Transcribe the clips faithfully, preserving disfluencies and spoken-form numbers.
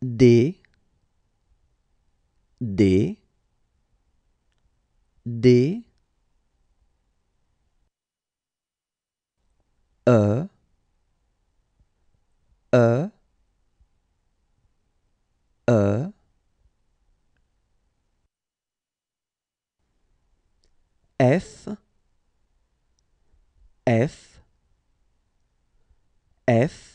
D, D, D, E, E, E, F, F, F,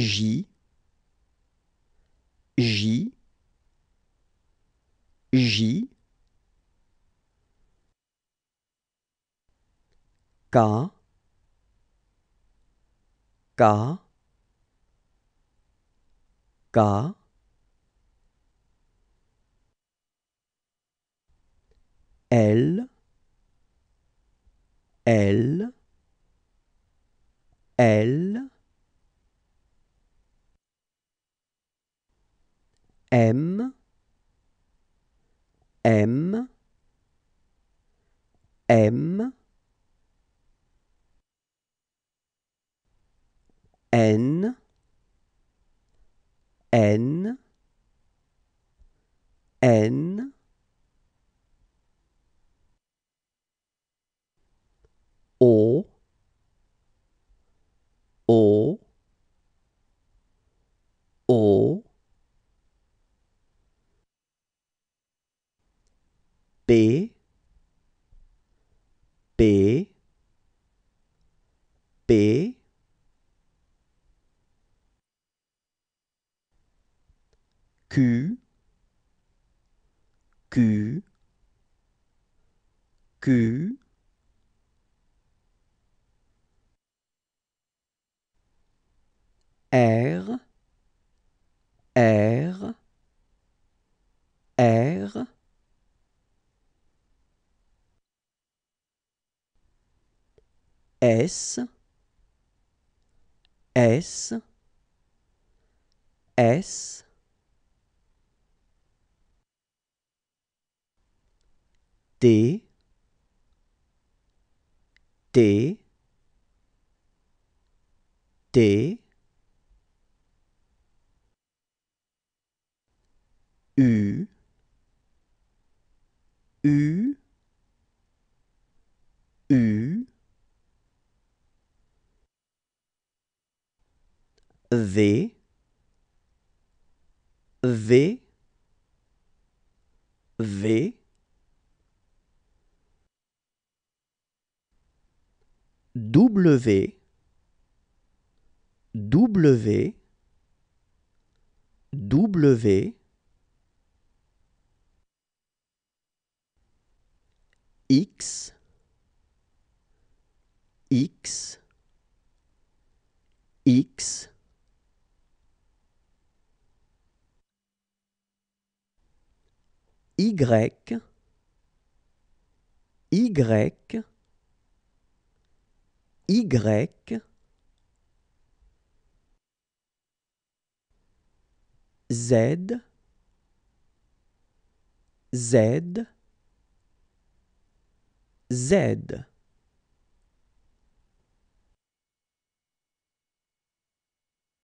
J, J, J, K, K, K, L, L, L, M, M, M, N, N, N, O, O, O, P, P, P, Q, Q, Q, R, R, R, S, S, S, T, T, T, U, U, U, V, V, V, W, W, W, X, X, X, Y, Y, Y, Z, Z, Z.